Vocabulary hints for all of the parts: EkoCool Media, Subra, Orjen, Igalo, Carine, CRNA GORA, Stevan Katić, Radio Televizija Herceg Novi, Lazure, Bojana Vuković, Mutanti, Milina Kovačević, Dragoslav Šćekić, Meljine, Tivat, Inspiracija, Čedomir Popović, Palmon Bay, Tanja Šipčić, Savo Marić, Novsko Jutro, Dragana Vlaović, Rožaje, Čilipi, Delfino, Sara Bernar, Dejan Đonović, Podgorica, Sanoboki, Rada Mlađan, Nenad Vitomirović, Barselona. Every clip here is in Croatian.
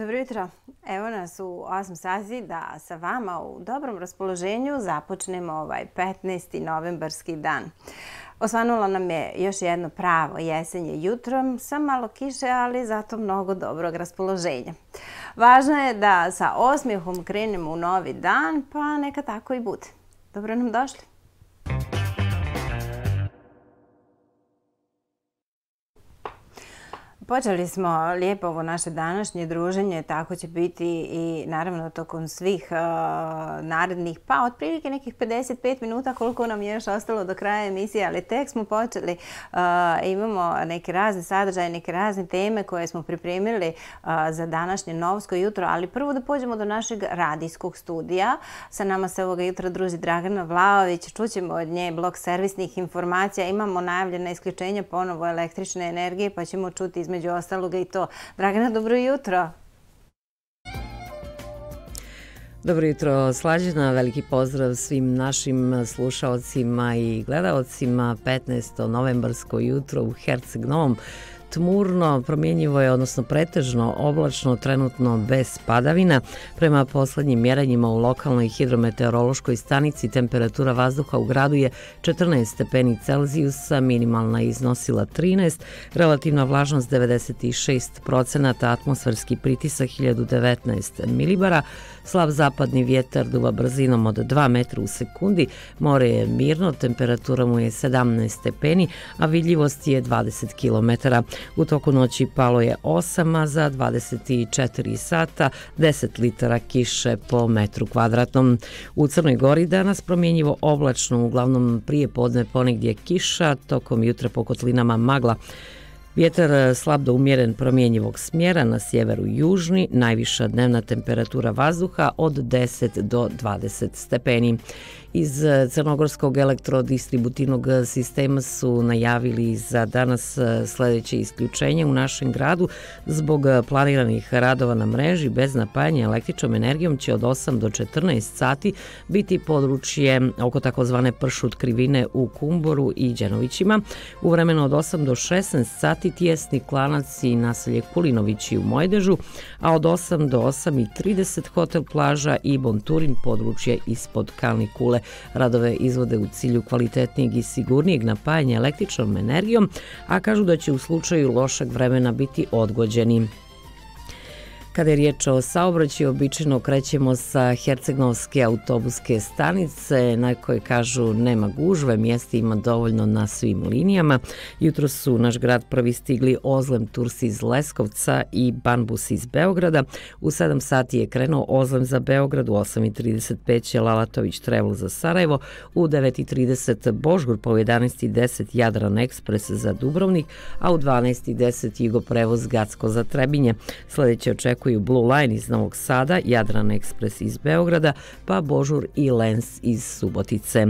Dobro jutro. Evo nas u 8 sazi da sa vama u dobrom raspoloženju započnemo ovaj 15. novembarski dan. Osvanulo nam je još jedno pravo jesenje jutrom sa malo kiše, ali zato mnogo dobrog raspoloženja. Važno je da sa osmijehom krenemo u novi dan, pa neka tako i bude. Dobro nam došli. Počeli smo lijepo ovo naše današnje druženje, tako će biti i naravno tokom svih narednih, pa otprilike nekih 55 minuta koliko nam je još ostalo do kraja emisije, ali tek smo počeli. Imamo neke razne sadržaje, neke razne teme koje smo pripremili za današnje Novsko jutro, ali prvo da pođemo do našeg radijskog studija. Sa nama se ovoga jutra druži Dragana Vlaović, čućemo od nje blok servisnih informacija, imamo najavljena isključenja ponovo električne energije, pa ćemo čuti između ostaloga i to. Dragana, dobro jutro. Dobro jutro, Slađana. Veliki pozdrav svim našim slušaocima i gledaocima. 15. novembarsko jutro u Herceg Novom. Tmurno, promjenjivo je, odnosno pretežno oblačno, trenutno bez padavina. Prema poslednjim mjerenjima u lokalnoj hidrometeorološkoj stanici temperatura vazduha u gradu je 14 stepeni Celzijusa, minimalna iznosila 13, relativna vlažnost 96%, atmosferski pritisak 1019 milibara, slab zapadni vjetar duva brzinom od 2 metra u sekundi, more je mirno, temperatura mu je 17 stepeni, a vidljivost je 20 kilometara. U toku noći palo je 8, a za 24 sata 10 litara kiše po metru kvadratnom. U Crnoj Gori danas promjenjivo oblačno, uglavnom prije podne ponegdje kiša, tokom jutra po kotlinama magla. Vjetar slab do umjeren promjenjivog smjera, na sjeveru južni, najviša dnevna temperatura vazduha od 10 do 20 stepeni. Iz crnogorskog elektrodistributivnog sistema su najavili za danas sljedeće isključenje u našem gradu zbog planiranih radova na mreži. Bez napajanja električnom energijom će od 8 do 14 sati biti područje oko takozvane pršut krivine u Kumboru i Đanovićima. U vremenu od 8 do 16 sati Tijesni Klanac i naselje Kulinovići u Mojdežu, a od 8 do 8:30 hotel Plaža i Bonturin, područje ispod Kalni Kule. Radove izvode u cilju kvalitetnijeg i sigurnijeg napajanja električnom energijom, a kažu da će u slučaju lošeg vremena biti odgođeni. Kada je riječ o saobraćaju, obično krećemo sa hercegnovske autobuske stanice, na koje kažu nema gužve, mjesta ima dovoljno na svim linijama. Jutro su u naš grad prvi stigli Ozlem Tursi iz Leskovca i Banbus iz Beograda. U 7 sati je krenuo Ozlem za Beograd, u 8:35 će Lalatović Trevl za Sarajevo, u 9:30 Božgur, po 11:10 Jadran Ekspres za Dubrovnik, a u 12:10 Jugo prevoz Gacko za Trebinje. Sljedeće očekuje Blue Line iz Novog Sada, Jadran Ekspres iz Beograda, pa Božur i Lens iz Subotice.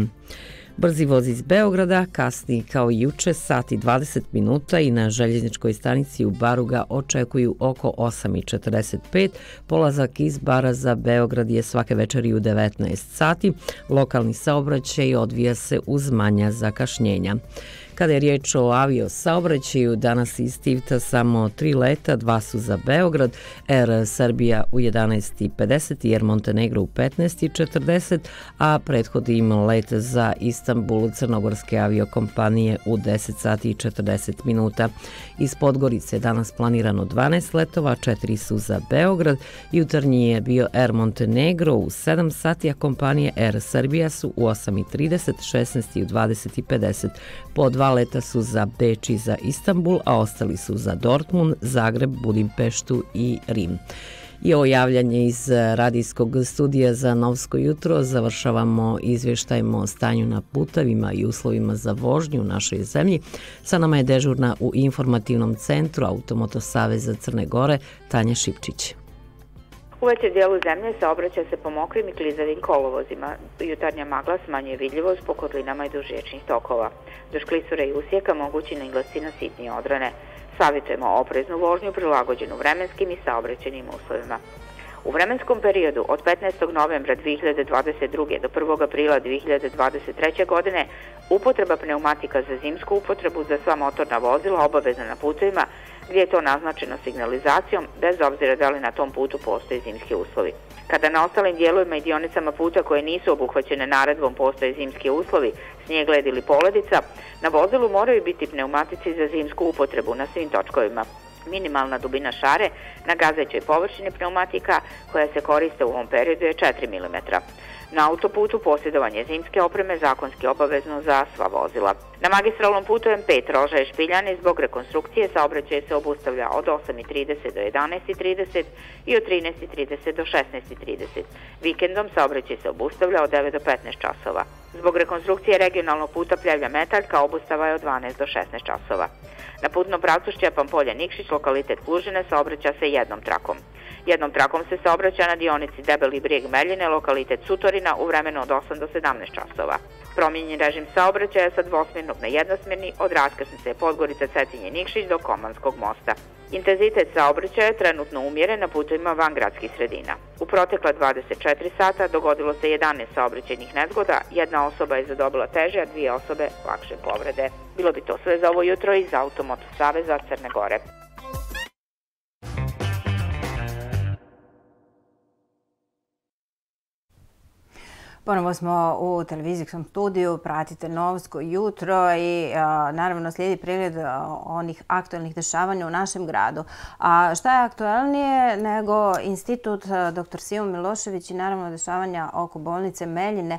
Brzi voz iz Beograda kasni kao juče sat i 20 minuta i na željezničkoj stanici u Baru ga očekuju oko 8:45. Polazak iz Bara za Beograd je svake večeri u 19 sati. Lokalni saobraćaj odvija se uz manja zakašnjenja. Kada je riječ o avio saobraćaju, danas iz Tivta samo 3 leta, 2 su za Beograd, Air Serbia u 11:50 i Air Montenegro u 15:40, a prethodi im let za Istanbul crnogorske aviokompanije u 10:40. Iz Podgorice danas planirano 12 letova, 4 su za Beograd, jutarnji je bio Air Montenegro u 7 sati, a kompanije Air Serbia su u 8:30, 16 i u 20:50. Po 2 leta su za Beč i za Istanbul, a ostali su za Dortmund, Zagreb, Budimpeštu i Rim. I ovo javljanje iz radijskog studija za Novsko jutro završavamo izvještajmo o stanju na putevima i uslovima za vožnju u našoj zemlji. Sa nama je dežurna u informativnom centru Automoto Saveza Crne Gore Tanja Šipčić. U većem dijelu zemlje saobraća se po mokrim i klizavim kolovozima. Jutarnja magla smanjuje vidljivost po kotlinama i duž riječnih tokova. Duž klisura i usjeka mogući naglasci na sitnije odrane. Savjetujemo opreznu vožnju prilagođenu vremenskim i saobraćenim uslovima. U vremenskom periodu od 15. novembra 2022. do 1. aprila 2023. godine upotreba pneumatika za zimsku upotrebu za sva motorna vozila obavezna na putevima gdje je to naznačeno signalizacijom, bez obzira da li na tom putu postoje zimski uslovi. Kada na ostalim dijelovima i dionicama puta koje nisu obuhvaćene naredbom postoje zimski uslovi, snijeg, led ili poledica, na vozilu moraju biti pneumatici za zimsku upotrebu na svim točkovima. Minimalna dubina šare na gazećoj površini pneumatika koja se koriste u ovom periodu je 4 mm. Na autoputu posjedovanje zimske opreme zakonski obavezno za sva vozila. Na magistralnom putu M5 Rožaje - Špiljane zbog rekonstrukcije saobraćaj se obustavlja od 8:30 do 11:30 i od 13:30 do 16:30. Vikendom saobraćaj se obustavlja od 9 do 15 časova. Zbog rekonstrukcije regionalnog puta Pljevlja-Metaljka obustava je od 12 do 16 časova. Na putnom pravcu Šćepan polje-Nikšić, lokalitet Plužine, saobraća se jednom trakom. Jednom trakom se saobraća na dionici Debeli Brijeg-Meljine, lokalitet Sutorina, u vremenu od 8 do 17 časova. Promijenjen režim saobraćaja sa dvosmjernog na jednosmjerni od raskrsnice Podgorica Cetinje-Nikšić do Komanskog mosta. Intenzitet saobraćaja je trenutno umjeren na putovima van gradskih sredina. U protekla 24 sata dogodilo se 11 saobraćajnih nezgoda, jedna osoba je zadobila teže, a 2 osobe lakše povrede. Bilo bi to sve za ovo jutro iz Automoto Saveza Crne Gore. Ponovo smo u televizijskom studiju, pratite Novsko jutro i naravno slijedi pregled onih aktualnih dešavanja u našem gradu. A šta je aktualnije nego Institut dr. Sivo Milošević i naravno dešavanja oko bolnice Meljine.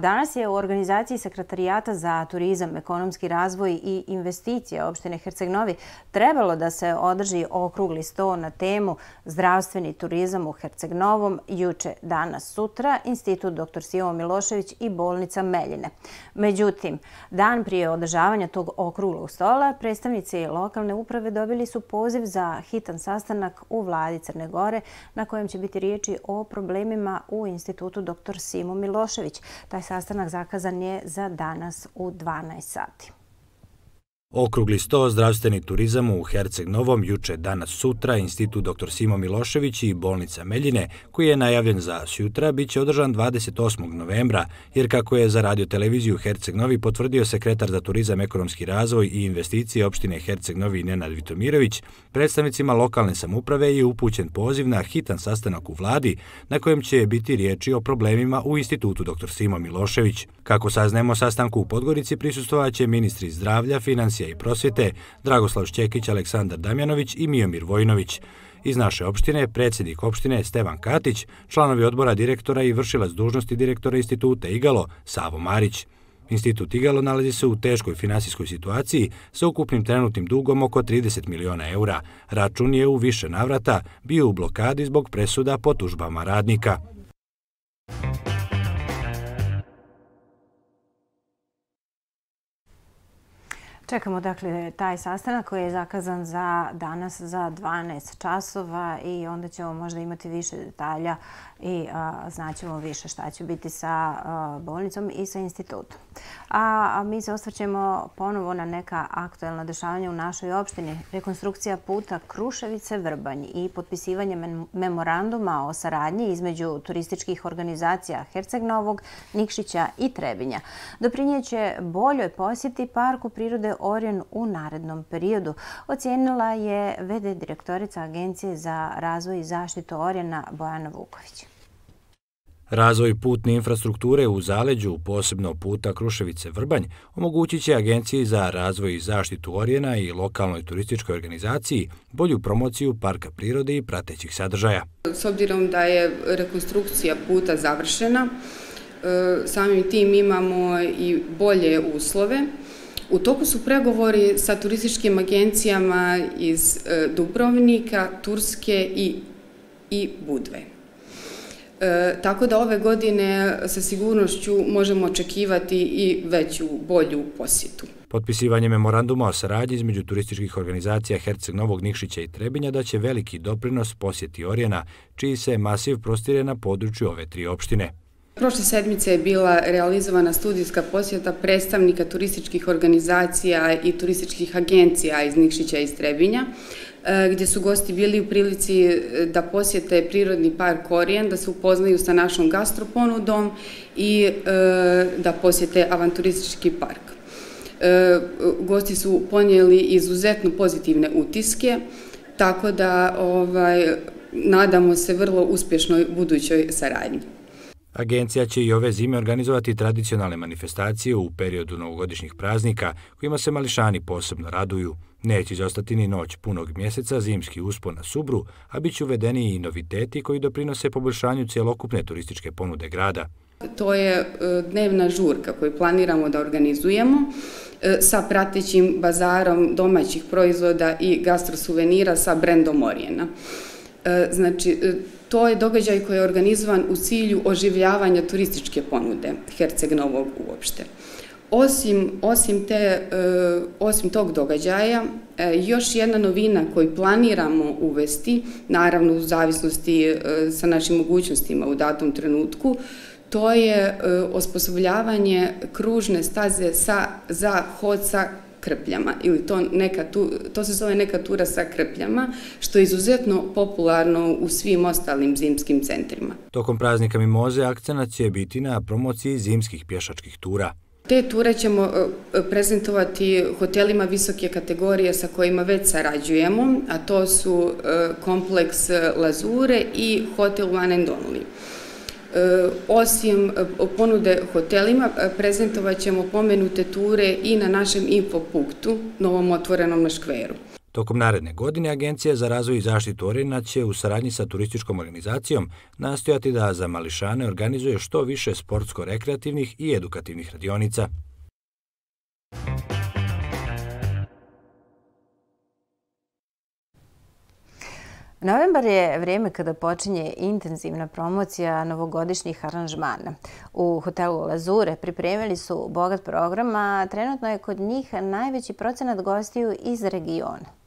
Danas je u organizaciji Sekretarijata za turizam, ekonomski razvoj i investicije opštine Herceg Novi trebalo da se održi okrugli sto na temu zdravstveni turizam u Herceg Novom. Juče, danas, sutra, Institut dr. Sivo Milošević i bolnica Meljine. Međutim, dan prije održavanja tog okruglog stola, predstavnici lokalne uprave dobili su poziv za hitan sastanak u vladi Crne Gore na kojem će biti riječi o problemima u Institutu dr. Sivo Milošević. Taj sastanak zakazan je za danas u 12 sati. Okrugli sto zdravstveni turizam u Herceg Novom juče, danas, sutra, Institut dr. Sivo Milošević i bolnica Meljine, koji je najavljen za sutra, bit će održan 28. novembra, jer kako je za radioteleviziju Herceg Novi potvrdio sekretar za turizam, ekonomski razvoj i investicije opštine Herceg Novi Nenad Vitomirović, predstavnicima lokalne samouprave je upućen poziv na hitan sastanak u vladi na kojem će biti riječi o problemima u Institutu dr. Sivo Milošević. Kako saznajemo, sastanku u Podgorici prisustvovaće ministri zdravlja, financija i prosvjete Dragoslav Šćekić, Aleksandar Damjanović i Mijomir Vojnović. Iz naše opštine predsjednik opštine Stevan Katić, članovi odbora direktora i vršilac dužnosti direktora instituta Igalo Savo Marić. Institut Igalo nalazi se u teškoj finansijskoj situaciji sa ukupnim trenutnim dugom oko 30 miliona eura. Račun je u više navrata bio u blokadi zbog presuda po tužbama radnika. Čekamo dakle taj sastanak koji je zakazan za danas za 12 časova i onda ćemo možda imati više detalja i znaćemo više šta će biti sa bolnicom i sa institutom. A mi se osvrćemo ponovo na neka aktuelna dešavanja u našoj opštini. Rekonstrukcija puta Kruševice-Vrbanj i potpisivanje memoranduma o saradnji između turističkih organizacija Herceg Novog, Nikšića i Trebinja doprinijeće boljoj posjeti Parku prirode Orjen u narednom periodu, ocijenila je v.d. direktorica Agencije za razvoj i zaštitu Orjena Bojana Vuković. Razvoj putne infrastrukture u zaleđu, posebno puta Kruševice-Vrbanj, omogućit će Agenciji za razvoj i zaštitu Orjena i lokalnoj turističkoj organizaciji bolju promociju parka prirode i pratećih sadržaja. S obzirom da je rekonstrukcija puta završena, samim tim imamo i bolje uslove. U toku su pregovori sa turističkim agencijama iz Dubrovnika, Turske i Budve. Tako da ove godine sa sigurnošću možemo očekivati i veću, bolju posjetu. Potpisivanje memoranduma o saradnji između turističkih organizacija Herceg Novog, Nikšića i Trebinja daće veliki doprinos posjeti Orjena, čiji se masiv prostire na području ove tri opštine. Prošle sedmice je bila realizovana studijska posjeta predstavnika turističkih organizacija i turističkih agencija iz Nikšića i Trebinja, gdje su gosti bili u prilici da posjete Prirodni park Orjen, da se upoznaju sa našom gastroponudom i da posjete avanturistički park. Gosti su ponijeli izuzetno pozitivne utiske, tako da nadamo se vrlo uspješnoj budućoj saradnji. Agencija će i ove zime organizovati tradicionalne manifestacije u periodu novogodišnjih praznika, kojima se mališani posebno raduju. Neće izostati ni noć punog mjeseca, zimski uspon na Subru, a bit će uvedeni i noviteti koji doprinose poboljšanju cjelokupne turističke ponude grada. To je dnevna žurka koju planiramo da organizujemo sa pratećim bazarom domaćih proizvoda i gastrosuvenira sa brendom Orijena. Znači, to je događaj koji je organizovan u cilju oživljavanja turističke ponude Herceg Novog uopšte. Osim tog događaja, još jedna novina koju planiramo uvesti, naravno u zavisnosti sa našim mogućnostima u datom trenutku, to je osposobljavanje kružne staze za hod sa krpljama, ili to se zove neka tura sa krpljama, što je izuzetno popularno u svim ostalim zimskim centrima. Tokom praznika Mimoze akcenat će biti na promociji zimskih pješačkih tura. Te ture ćemo prezentovati hotelima visoke kategorije sa kojima već sarađujemo, a to su kompleks Lazure i hotel One and Only. Osim ponude hotelima, prezentovat ćemo pomenute ture i na našem infopunktu, novom otvorenom na Škveru. Tokom naredne godine Agencija za razvoj i zaštitu Orijena će u saradnji sa turističkom organizacijom nastojati da za mališane organizuje što više sportsko-rekreativnih i edukativnih radionica. Novembar je vrijeme kada počinje intenzivna promocija novogodišnjih aranžmana. U hotelu Lazure pripremili su bogat program, a trenutno je kod njih najveći procenat gostiju iz regiona.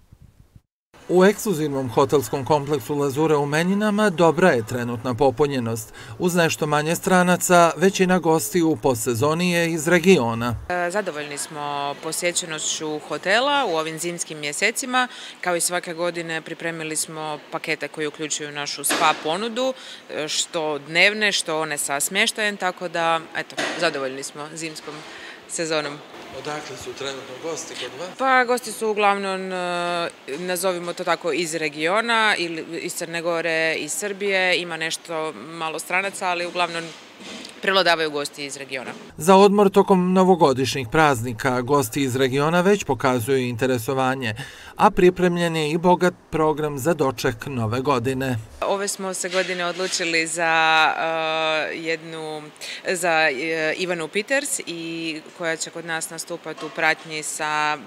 U ekskluzivnom hotelskom kompleksu Lazure u Menjinama dobra je trenutna popunjenost. Uz nešto manje stranaca, većina gostiju po sezoni je iz regiona. Zadovoljni smo posjećenošću hotela u ovim zimskim mjesecima. Kao i svake godine pripremili smo pakete koji uključuju našu spa ponudu, što dnevne, što one sa smještajem, tako da zadovoljni smo zimskom sezonom. Odakle su trenutno gosti kod vas? Pa gosti su uglavnom, nazovimo to tako, iz regiona, iz Crne Gore, iz Srbije, ima nešto malo stranaca, ali uglavnom prevladavaju gosti iz regiona. Za odmor tokom novogodišnjih praznika gosti iz regiona već pokazuju interesovanje, a pripremljen je i bogat program za doček nove godine. Ove smo se godine odlučili za Ivanu Peters, koja će kod nas nastupati u pratnji sa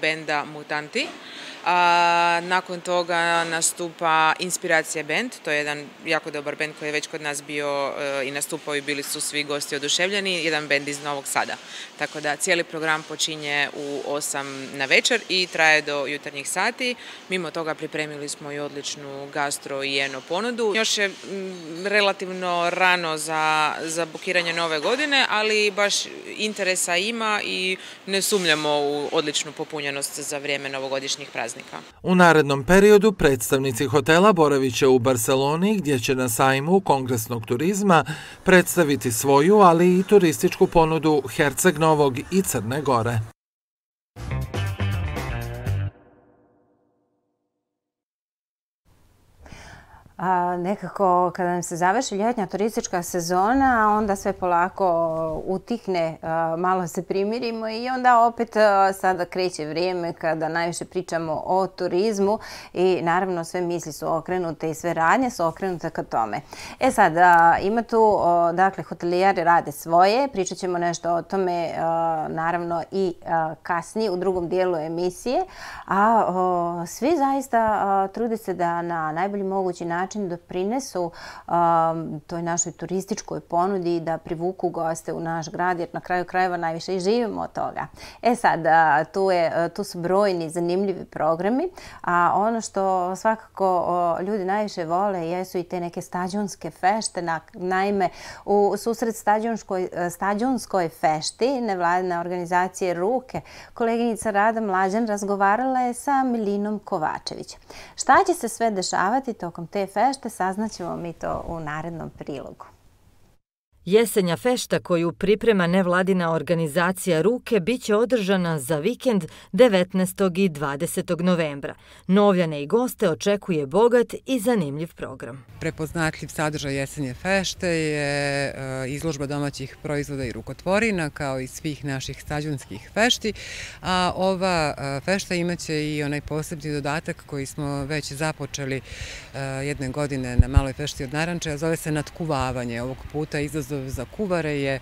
benda Mutanti. Nakon toga nastupa Inspiracija band, to je jedan jako dobar band koji je već kod nas bio i nastupao i bili su svi gosti oduševljeni, jedan band iz Novog Sada. Tako da cijeli program počinje u 8 na večer i traje do jutarnjih sati. Mimo toga pripremili smo i odličnu gastro i eno ponudu. Još je relativno rano za bukiranje nove godine, ali baš interesa ima i ne sumnjamo u odličnu popunjenost za vrijeme novogodišnjih praznika. U narednom periodu predstavnici hotela boravit će u Barseloni, gdje će na sajmu kongresnog turizma predstaviti svoju, ali i turističku ponudu Herceg Novog i Crne Gore. Nekako kada nam se završi ljetnja turistička sezona, onda sve polako utihne, malo se primirimo i onda opet sada kreće vrijeme kada najviše pričamo o turizmu i naravno sve misli su okrenute i sve radnje su okrenute ka tome. E sad, ima tu, dakle, hotelijari rade svoje, pričat ćemo nešto o tome naravno i kasnije u drugom dijelu emisije, a svi zaista trude se da na najbolji mogući način doprinesu toj našoj turističkoj ponudi da privuku goste u naš grad, jer na kraju krajeva najviše i živimo od toga. E sad, tu su brojni zanimljivi programi, a ono što svakako ljudi najviše vole jesu i te neke stadionske fešte. Naime, u susret stadionskoj fešti nevladine organizacije Ruke, koleginica Rada Mlađan razgovarala je sa Milinom Kovačević. Šta će se sve dešavati tokom te fešte, saznaćemo mi to u narednom prilogu. Jesenja fešta koju priprema nevladina organizacija Ruke biće održana za vikend 19. i 20. novembra. Novljane i goste očekuje bogat i zanimljiv program. Prepoznatljiv sadržaj Jesenje fešte je izložba domaćih proizvoda i rukotvorina kao i svih naših stađunskih fešti, a ova fešta imaće i onaj posebni dodatak koji smo već započeli jedne godine na Maloj fešti od Naranče, a zove se natkuvavanje. Ovog puta izlaz za kuvare je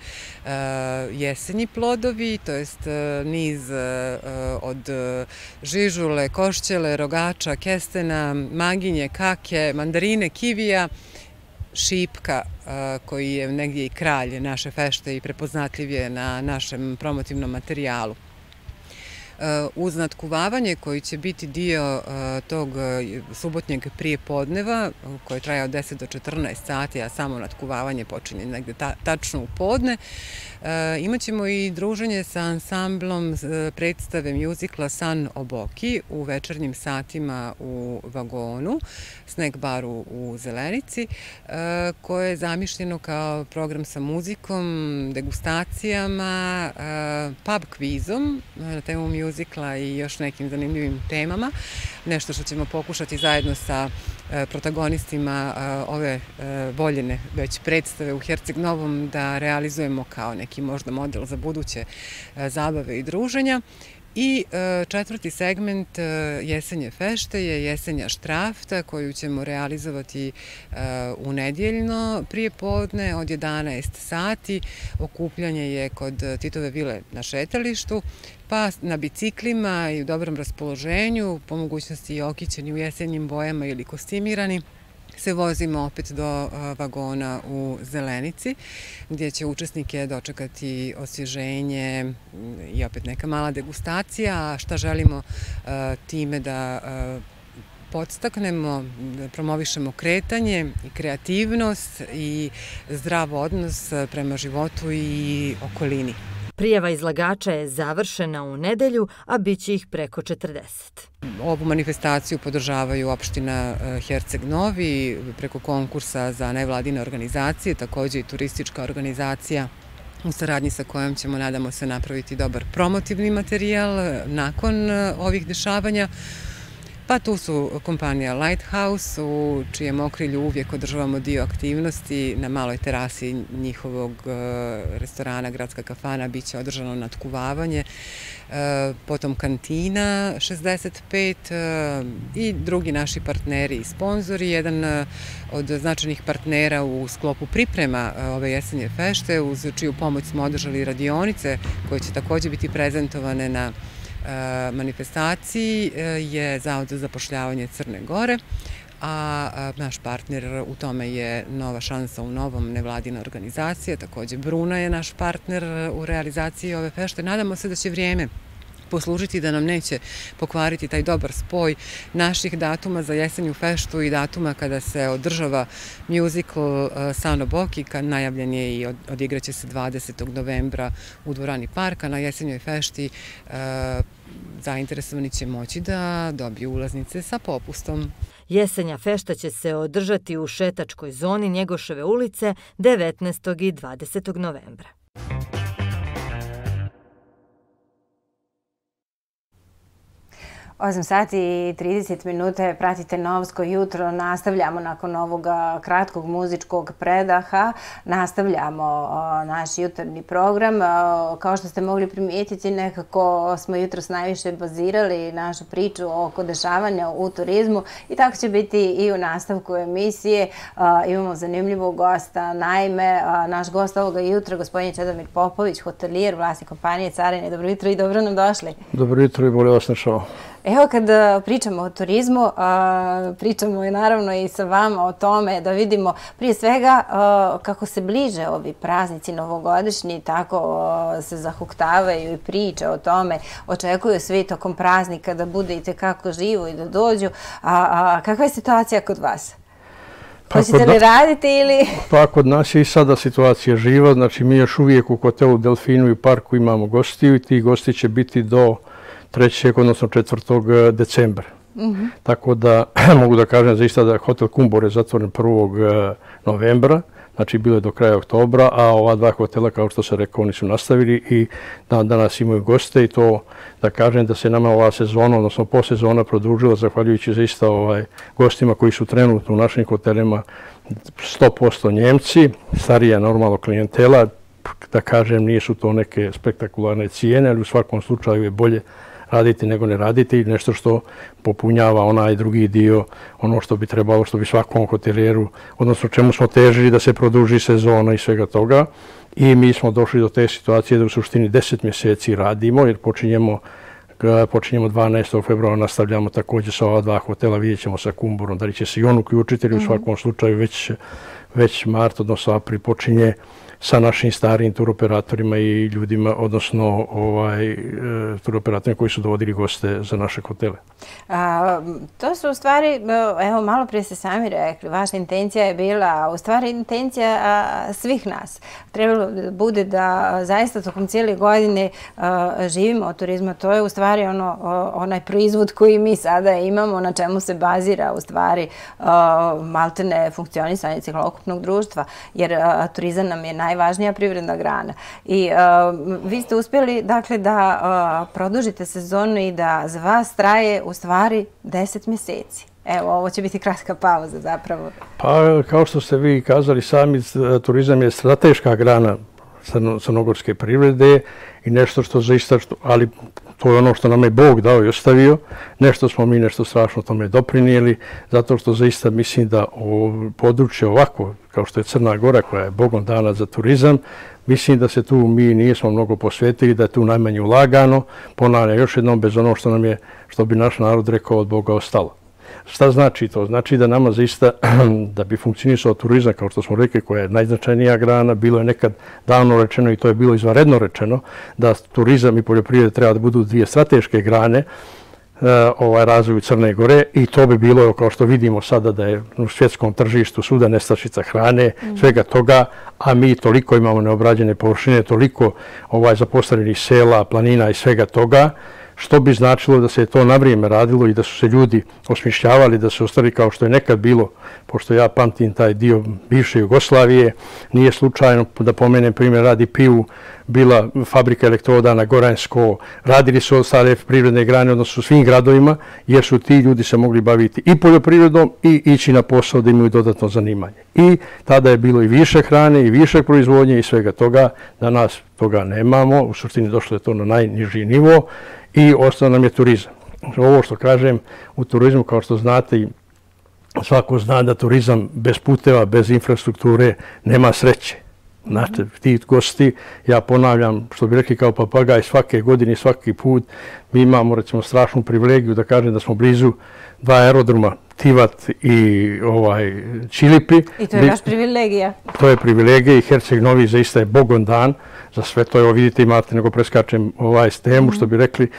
jesenji plodovi, to jest niz od žižule, košćele, rogača, kestena, maginje, kake, mandarine, kivija, šipka koji je negdje i kralj naše fešte i prepoznatljiv je na našem promotivnom materijalu. Uz natkuvavanje koji će biti dio tog subotnjeg prijepodneva koje traje od 10 do 14 sati, a samo natkuvavanje počinje negde tačno u podne, imaćemo i druženje sa ansamblom predstave mjuzikla Sanoboki u večernjim satima u Vagonu, snack baru u Zelenici, koje je zamišljeno kao program sa muzikom, degustacijama, pub kvizom na temu mjuzikla i još nekim zanimljivim temama. Nešto što ćemo pokušati zajedno sa protagonistima ove voljene već predstave u Herceg Novom da realizujemo kao neki možda model za buduće zabave i druženja. I četvrti segment jesenje fešte je jesenja štrafta koju ćemo realizovati u nedjeljno prije podne od 11 sati. Okupljanje je kod Titove vile na šetalištu, pa na biciklima i u dobrom raspoloženju, po mogućnosti i okićeni u jesenjim bojama ili kostimirani, se vozimo opet do vagona u Zelenici gdje će učesnike dočekati osvježenje i opet neka mala degustacija, a šta želimo time da podstaknemo, promovišemo kretanje i kreativnost i zdrav odnos prema životu i okolini. Prijava izlagača je završena u nedelju, a bit će ih preko 40. Ovu manifestaciju podržavaju opština Herceg Novi preko konkursa za nevladine organizacije, također i turistička organizacija u saradnji sa kojom ćemo, nadamo se, napraviti dobar promotivni materijal nakon ovih dešavanja. Pa tu su kompanija Lighthouse, u čijem okrilju uvijek održavamo dio aktivnosti. Na maloj terasi njihovog restorana Gradska kafana bit će održano natkuvavanje, potom kantina 65 i drugi naši partneri i sponzori. Jedan od značajnih partnera u sklopu priprema ove jesenje fešte, uz čiju pomoć smo održali radionice koje će također biti prezentovane na manifestaciji, je Zavod za zapošljavanje Crne Gore, a naš partner u tome je Nova šansa u Novom, nevladina organizacija. Također Bruna je naš partner u realizaciji ove fešte. Nadamo se da će vrijeme poslužiti da nam neće pokvariti taj dobar spoj naših datuma za jesenju feštu i datuma kada se održava mjuzikl Sanoboki. Najavljen je i odigraće se 20. novembra u dvorani Parka. Na jesenjoj fešti zainteresovani će moći da dobiju ulaznice sa popustom. Jesenja fešta će se održati u šetačkoj zoni Njegoševe ulice 19. i 20. novembra. U 8:30 pratite Novsko jutro, nastavljamo nakon ovog kratkog muzičkog predaha, nastavljamo naš jutarnji program. Kao što ste mogli primijetiti, nekako smo jutros najviše bazirali našu priču oko dešavanja u turizmu i tako će biti i u nastavku emisije. Imamo zanimljivog gosta, naime, naš gost ovoga jutra, gospodin Čedomir Popović, hotelijer, vlasnik kompanije Carine. Dobro jutro i dobro nam došli. Dobro jutro i bolje vas našao. Evo, kad pričamo o turizmu, pričamo i naravno i sa vama o tome da vidimo prije svega kako se bliže ovi praznici novogodišnji, tako se zahuktavaju i priče o tome. Očekuju svi tokom praznika da bude itekako živo i da dođu. Kakva je situacija kod vas? Hoćete li raditi ili... Pa kod nas je i sada situacija živa. Znači, mi još uvijek u hotelu Delfinu i Parku imamo gostiju i ti gosti će biti do 3. odnosno 4. decembra. Tako da mogu da kažem zaista da hotel Kumbor je zatvoren 1. novembra, Znači, bilo je do kraja oktobra, a ova dva hotela, kao što se rekao, oni su nastavili i danas imaju goste i to da kažem da se nama ova sezona, odnosno postsezona produžila, zahvaljujući zaista gostima koji su trenutno u našim hotelima 100% Njemci, starija normalno klijentela, da kažem nisu to neke spektakularne cijene, ali u svakom slučaju je bolje raditi nego ne raditi i nešto što popunjava onaj drugi dio, ono što bi trebalo, što bi svakom hotelijeru, odnosno čemu smo težili da se produži sezona i svega toga. I mi smo došli do te situacije da u suštini 10 mjeseci radimo jer počinjemo 12. februara, nastavljamo također sa ova dva hotela, vidjet ćemo sa Kumburom, da li će se i on uključiti ili u svakom slučaju već mart, odnosno april počinje sa našim starim turoperatorima i ljudima, odnosno turoperatorima koji su dovodili goste za naše hotele. To su u stvari, evo malo prije ste sami rekli, vaša intencija je bila, u stvari intencija svih nas. Trebalo bude da zaista tokom cijele godine živimo od turizma. To je u stvari onaj proizvod koji mi sada imamo, na čemu se bazira u stvari maltene funkcionisanje celokupnog društva, jer turizam nam je najvažnija privredna grana. I vi ste uspjeli dakle da produžite sezonu i da za vas traje u stvari 10 mjeseci. Evo, ovo će biti kratka pauza zapravo. Pa kao što ste vi kazali sami, turizam je strateška grana crnogorske privrede i nešto što zaista, ali to je ono što nam je Bog dao i ostavio, nešto smo mi nešto strašno tome doprinijeli, zato što zaista mislim da područje ovako, kao što je Crna Gora koja je Bogom dana za turizam, mislim da se tu mi nismo mnogo posvetili, da je tu najmanje ulagano, ponavljam još jednom, bez ono što nam je, što bi naš narod rekao, od Boga ostalo. Šta znači to? Znači da nama zaista, da bi funkcionisao turizam, kao što smo rekli, koja je najznačajnija grana, bilo je nekad davno rečeno i to je bilo izvanredno rečeno, da turizam i poljoprivreda treba da budu dvije strateške grane razvoju Crne Gore i to bi bilo, kao što vidimo sada, da je u svjetskom tržištu svuda nestašica hrane, svega toga, a mi toliko imamo neobrađene površine, toliko zapostavljenih sela, planina i svega toga, što bi značilo da se je to na vrijeme radilo i da su se ljudi osmišljavali, da se ostali kao što je nekad bilo, pošto ja pamtim taj dio bivše Jugoslavije, nije slučajno, da pomenem primjer, radi Pivu, bila fabrika elektroda na Goransko, radili su ostale privredne grane, odnosno u svim gradovima, jer su ti ljudi se mogli baviti i poljoprivredom i ići na posao da imaju dodatno zanimanje. I tada je bilo i više hrane, i više proizvodnje i svega toga, danas toga nemamo, u suštini došlo je to na najniži nivo, i ostao nam je turizam. Ovo što kažem, u turizmu, kao što znate, svako zna da turizam bez puteva, bez infrastrukture nema sreće. Znate, ti gosti, ja ponavljam, što bi rekli kao papagaj, svake godine, svaki put, mi imamo, recimo, strašnu privilegiju da kažem da smo blizu dva aerodroma, Tivat i Čilipi. I to je baš privilegija. To je privilegija i Herceg Novi zaista je Bogom dan za sve to. Evo vidite, imate, nego preskačem temu, što bi rekli,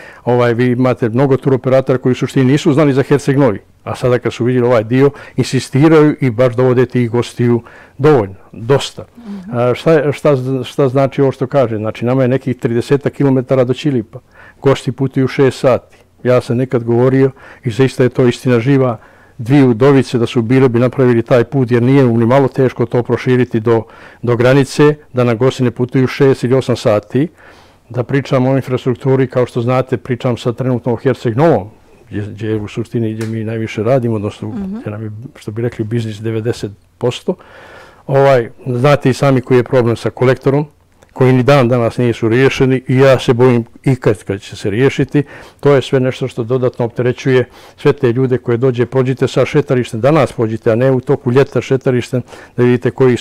vi imate mnogo turoperatora koji u suštini nisu znali za Herceg Novi. A sada kad su vidjeli ovaj dio, insistiraju i baš dovode tih gostiju dovoljno, dosta. Šta znači ovo što kaže? Znači, nama je nekih 30 km do Čilipa. Gosti putuju 6 sati. Ja sam nekad govorio i zaista je to istina živa. Dvije udovice da su bile bi napravili taj put, jer nije ni malo teško to proširiti do granice, da na gosti ne putuju 6 ili 8 sati. Da pričam o infrastrukturi, kao što znate, pričam sad trenutno o Herceg Novom, gdje u suštini gdje mi najviše radimo, odnosno gdje nam je, što bi rekli, biznis 90%. Znate i sami koji je problem sa kolektorom, koji ni dan danas nisu riješeni i ja se bojim ikad kad će se riješiti. To je sve nešto što dodatno opterećuje sve te ljude koje dođe, pođite sa šetarištem, danas pođite, a ne u toku ljeta šetarištem, da vidite koji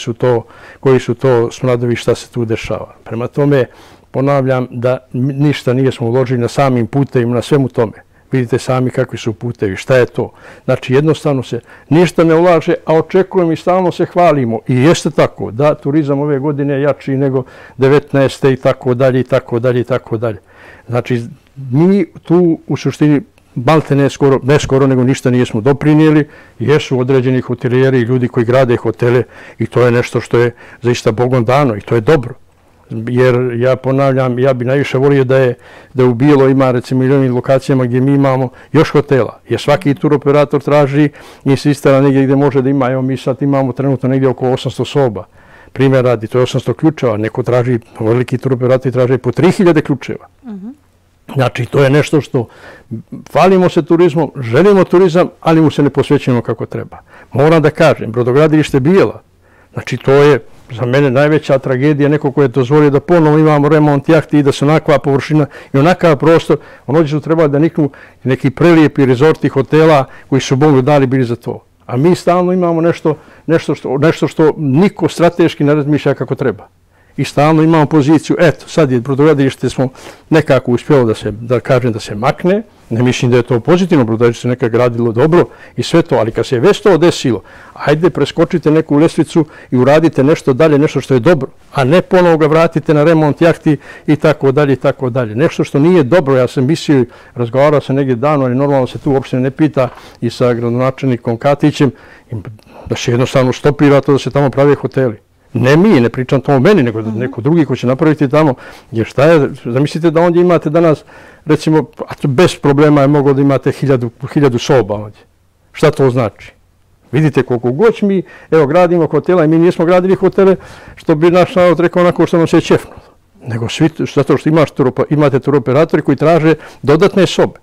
su to smradovi, šta se tu dešava. Prema tome, ponavljam da ništa nismo uložili na samim putevima, na svemu tome. Vidite sami kakvi su putevi, šta je to. Znači, jednostavno se ništa ne ulaže, a očekujem i stalno se hvalimo. I jeste tako da turizam ove godine je jači nego 19. i tako dalje, i tako dalje, i tako dalje. Znači, mi tu u suštini maltene ne skoro nego ništa nismo doprinijeli. Jesu određeni hotelijeri i ljudi koji grade hotele i to je nešto što je zaista Bogom dano i to je dobro. jer ja ponavljam, ja bi najviše volio da u Bilo ima recimo ili onim lokacijama gdje mi imamo još hotela, jer svaki turoperator traži i insistira negdje gdje može da ima, evo mi sad imamo trenutno negdje oko 800 soba, primjer radi, to je 800 ključeva, neko traži, veliki turoperator traži po 3000 ključeva. Znači, to je nešto što falimo se turizmom, želimo turizam, ali mu se ne posvećujemo kako treba. Moram da kažem, brodogradilište Bijela, znači to je za mene najveća tragedija, neko ko je dozvolio da ponovo imamo remont jahti i da se onakva površina i onakav prostor, ono gdje su trebali da niknu neki prelijepi rezorti hotela koji su Bogu dali bili za to. A mi stalno imamo nešto što niko strateški ne razmišlja kako treba. I stalno imamo poziciju, eto, sad je brodogradilište smo nekako uspjelo da kažem da se makne, ne mislim da je to pozitivno, brodogradilište se nekako gradilo dobro i sve to, ali kad se je već to desilo, ajde preskočite neku lestvicu i uradite nešto dalje, nešto što je dobro, a ne ponovo ga vratite na remont jahti i tako dalje i tako dalje. Nešto što nije dobro, ja sam mislio, razgovarao sam negdje davno, ali normalno se tu uopšte ne pita i sa gradonačelnikom Katićem, da se jednostavno stopira to da se tamo prave hoteli. Ne mi, ne pričam to o meni, nego neko drugi ko će napraviti tamo, jer šta je, zamislite da ovdje imate danas, recimo, bez problema je moglo da imate 1000 soba ovdje. Šta to znači? Vidite koliko god mi, evo, gradimo hotela i mi nismo gradili hotele, što bi naš narod rekao onako što nam se je čefnulo. Nego svi, zato što imate turoperatori koji traže dodatne sobe.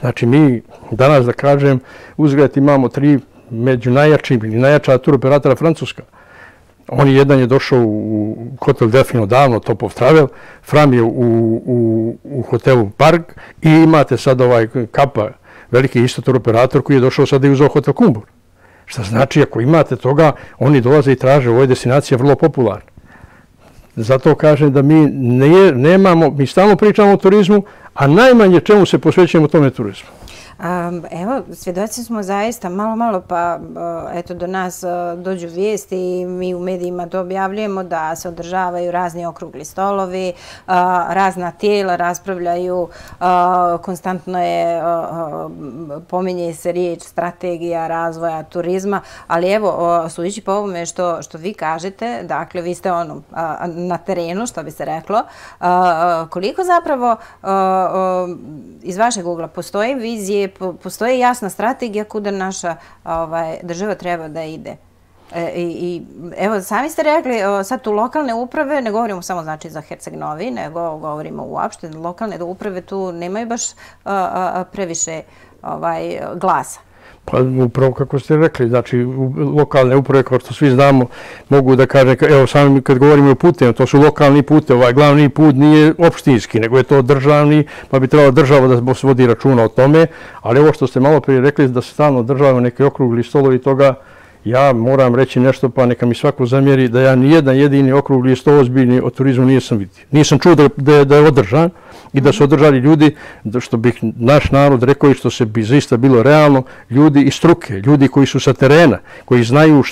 Znači, mi danas, da kažem, uzgled imamo tri među najjačim ili najjača turoperatora Francuska. Oni jedan je došao u hotel Delfino davno, Topov Travel, Fram je u hotelu Park i imate sad ovaj Kapa, veliki istotor operator koji je došao sad i uzao hotel Kumbur. Šta znači, ako imate toga, oni dolaze i traže, ovo je destinacija vrlo popularna. Zato kažem da mi nemamo, mi stalno pričamo o turizmu, a najmanje čemu se posvećujemo tome turizmu. Evo, svjedoci smo zaista malo pa eto do nas dođu vijesti i mi u medijima to objavljujemo da se održavaju razni okrugli stolovi, razna tijela raspravljaju, konstantno je, pominje se riječ strategija razvoja turizma, ali evo, sudeći po ovome što vi kažete, dakle vi ste ono na terenu, što bi se reklo, koliko zapravo iz vašeg ugla postoji vizije, postoji jasna strategija kuda naša država treba da ide. I evo, sami ste rekli, sad tu lokalne uprave, ne govorimo samo znači za Herceg Novi, nego govorimo uopšte, lokalne uprave tu nemaju baš previše glasa. Pa upravo kako ste rekli, znači lokalne uprave, kao što svi znamo, mogu da kažem, evo sami kad govorimo o putevima, to su lokalni pute, ovaj glavni put nije opštinski, nego je to državni, pa bi trebalo država da se vodi računa o tome, ali ovo što ste malo prije rekli da se stalno održavaju neke okrugli stolovi toga, ja moram reći nešto, pa neka mi svako zamjeri da ja nijedan jedini okrugli stol ozbiljni o turizmu nisam vidio. Nisam čuo da je održan i da su održali ljudi, što bi naš narod rekao i što se bi zaista bilo realno, ljudi iz struke, ljudi koji su sa terena, koji znaju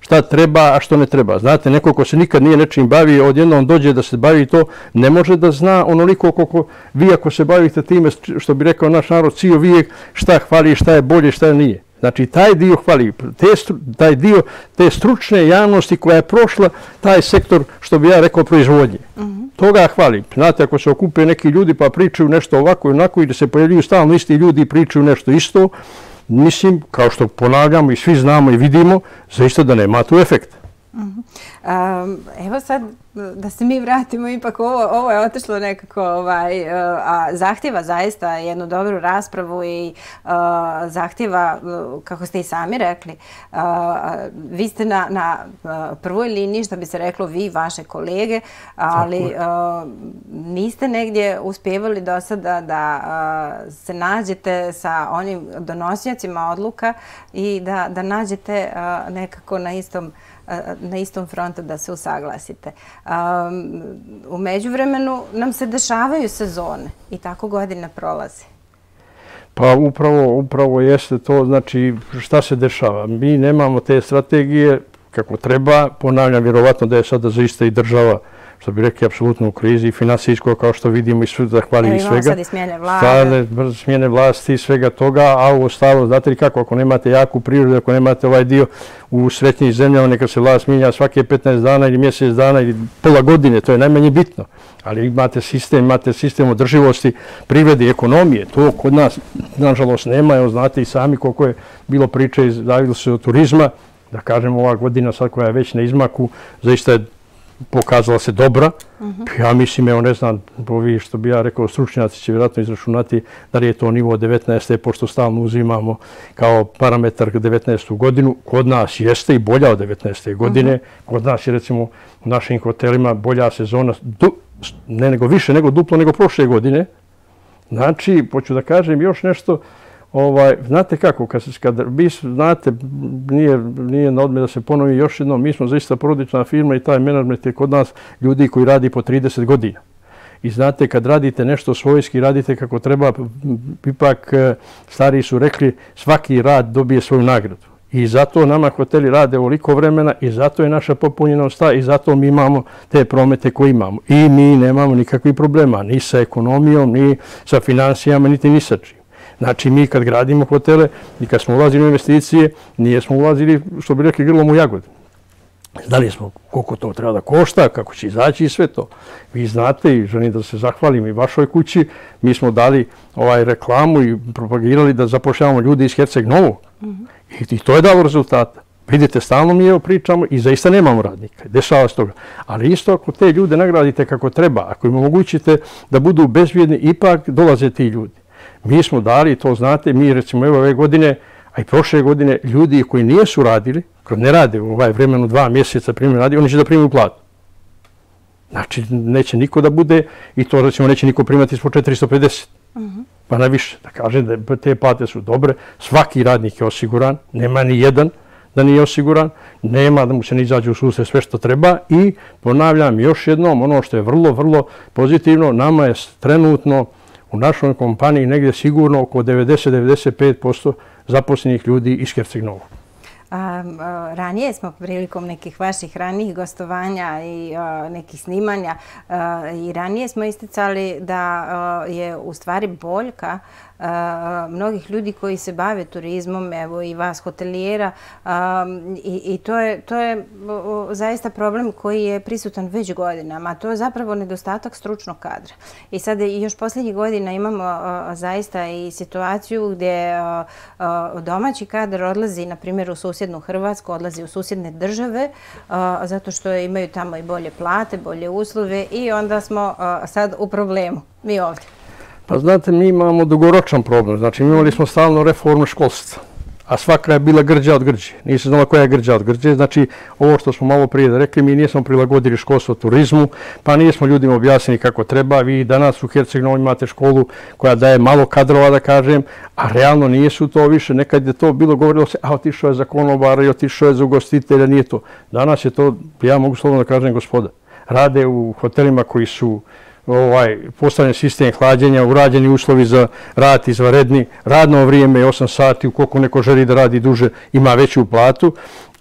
šta treba, a što ne treba. Znate, neko ko se nikad nije nečim bavi, odjednom dođe da se bavi to, ne može da zna onoliko koliko vi ako se bavite time, što bi rekao naš narod, cijel vijek, šta hvali, šta je bolje, šta nije. Znači, taj dio hvali, taj dio te stručne javnosti koja je prošla, taj sektor, što bi ja rekao, proizvodnje. Toga hvali. Znate, ako se okupe neki ljudi pa pričaju nešto ovako i onako i da se pojavljuju stalno isti ljudi i pričaju nešto isto, mislim, kao što ponavljamo i svi znamo i vidimo, zaista da nema tu efekta. Evo sad, da se mi vratimo, ipak ovo je otišlo nekako, a zahtjeva zaista jednu dobru raspravu i zahtjeva, kako ste i sami rekli, vi ste na prvoj liniji, što bi se reklo vi i vaše kolege, ali niste negdje uspjevali do sada da se nađete sa onim donosnjacima odluka i da nađete nekako na istom frontu da se usaglasite. U međuvremenu nam se dešavaju sezone i tako godina prolazi. Pa upravo jeste to, znači šta se dešava. Mi nemamo te strategije kako treba, ponavljam vjerovatno da je sada zaista i država što bi rekli, apsolutno u krizi i finansijsko, kao što vidimo, i zahvali i svega. Imamo sad i smjene vlade. Brzo smjene vlasti i svega toga, a ovo stalo, znate li kako, ako nemate jaku prirodu, ako nemate ovaj dio u sretnijih zemljama, neka se vlast mijenja svake 15 dana ili mjesec dana ili pola godine, to je najmanje bitno. Ali imate sistem održivosti privrede i ekonomije, to kod nas, nažalost, nema. Evo, znate i sami koliko je bilo priče, izdavilo se od turizma, da kažem, ova godina sad koja je već na izmaku, zaista je pokazala se dobra. Ja mislim, evo ne znam, ovi što bi ja rekao, stručnjaci će vjerojatno izračunati da li je to nivo 19. pošto stalno uzimamo kao parametar 19. godinu. Kod nas jeste i bolja od 19. godine. Kod nas je recimo u našim hotelima bolja sezona, ne nego više, nego duplo nego prošle godine. Znači, hoću da kažem još nešto. Znate kako, kada vi znate, nije na odmet da se ponovi još jednom, mi smo zaista porodična firma i taj menadžment je kod nas ljudi koji radi po 30 godina. I znate, kad radite nešto svojski, radite kako treba, ipak stariji su rekli, svaki rad dobije svoju nagradu. I zato nama hoteli rade ovoliko vremena i zato je naša popunjenost ta i zato mi imamo te promete koje imamo. I mi nemamo nikakvih problema, ni sa ekonomijom, ni sa finansijama, niti ni sa čim. Znači, mi kad gradimo hotele i kad smo ulazili u investicije, nijesmo ulazili, što bi rekli, grlom u jagode. Znali smo koliko to treba da košta, kako će izaći i sve to. Vi znate, i želim da se zahvalim i vašoj kući, mi smo dali reklamu i propagirali da zapošljavamo ljude iz Herceg Novog. I to je dalo rezultata. Vidite, stalno mi pričamo i zaista nemamo radnika. Dešava se toga. Ali isto, ako te ljude nagradite kako treba, ako im omogućite da budu bezbjedni, ipak dolaze ti ljudi. Mi smo dali, to znate, mi recimo ove godine, a i prošle godine, ljudi koji nisu radili, koji ne rade u vremenu 2 mjeseca, oni će da primaju platu. Znači, neće niko da bude, i to recimo neće niko primati ispod 450, pa najviše. Da kažem da te plate su dobre, svaki radnik je osiguran, nema ni jedan da nije osiguran, nema da mu se ne izađe u susret sve što treba. I ponavljam još jednom, ono što je vrlo, vrlo pozitivno, nama je trenutno u našoj kompaniji negdje sigurno oko 90-95% zaposlenih ljudi iz Herceg Novog. Ranije smo prilikom nekih vaših ranijih gostovanja i nekih snimanja i ranije smo isticali da je u stvari boljka mnogih ljudi koji se bave turizmom, evo i vas hotelijera, i to je zaista problem koji je prisutan već godinama. To je zapravo nedostatak stručnog kadra. I sad još posljednjih godina imamo zaista i situaciju gdje domaći kadar odlazi, na primjer, u susjednu Hrvatsku, odlazi u susjedne države zato što imaju tamo i bolje plate, bolje uslove, i onda smo sad u problemu, mi ovdje. Pa znate, mi imamo dugoročan problem. Znači, mi imali smo stalno reformu školstva, a svaka je bila grđa od grđe. Nije se znala koja je grđa od grđe. Znači, ovo što smo malo prije rekli, mi nismo prilagodili školstvo turizmu, pa nismo ljudima objasnili kako treba. Vi danas u Herceg Novom imate školu koja daje malo kadrova, da kažem, a realno nisu to više. Nekad je to bilo, govorilo se, a otišao je za konobara i otišao je za ugostitelja, nije to. Danas je to, ja mogu slobodno da kažem, gospoda. Rade u hotelima koji su postavljen sistem hlađenja, urađeni uslovi za rad izvanredni, radno vrijeme je 8 sati, ukoliko neko želi da radi duže, ima veću platu.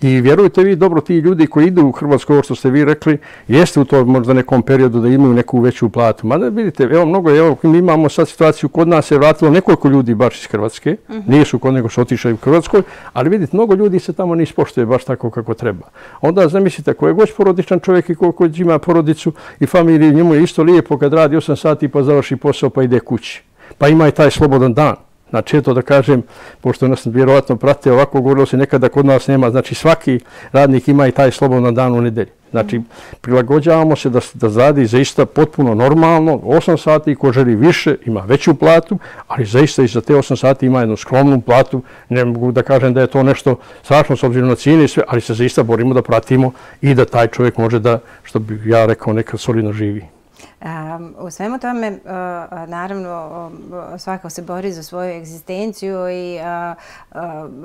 I vjerujte vi, dobro, ti ljudi koji idu u Hrvatskoj, ovo što ste vi rekli, jeste u to možda nekom periodu da imaju neku veću platu. Mada vidite, evo mnogo, evo mi imamo sad situaciju, kod nas je vratilo nekoliko ljudi baš iz Hrvatske, nisu kod nego su otišli u Hrvatskoj, ali vidite, mnogo ljudi se tamo ne ispoštuje baš tako kako treba. Onda zamislite, ko je god porodičan čovjek i ko ima porodicu i familiju, njemu je isto lijepo kad radi 8 sati pa završi posao pa ide kući. Pa ima i taj slobodan dan. Znači, eto da kažem, pošto nas vjerovatno prate, ovako govorilo se nekada kod nas nema, znači svaki radnik ima i taj slobodan dan u nedelji. Znači, prilagođavamo se da radi zaista potpuno normalno, 8 sati, ko želi više ima veću platu, ali zaista i za te 8 sati ima jednu skromnu platu. Ne mogu da kažem da je to nešto strašno s obzirom na cijene i sve, ali se zaista borimo da pratimo i da taj čovjek može da, što bi ja rekao, nekad solidno živi. U svemu tome, naravno, svako se bori za svoju egzistenciju i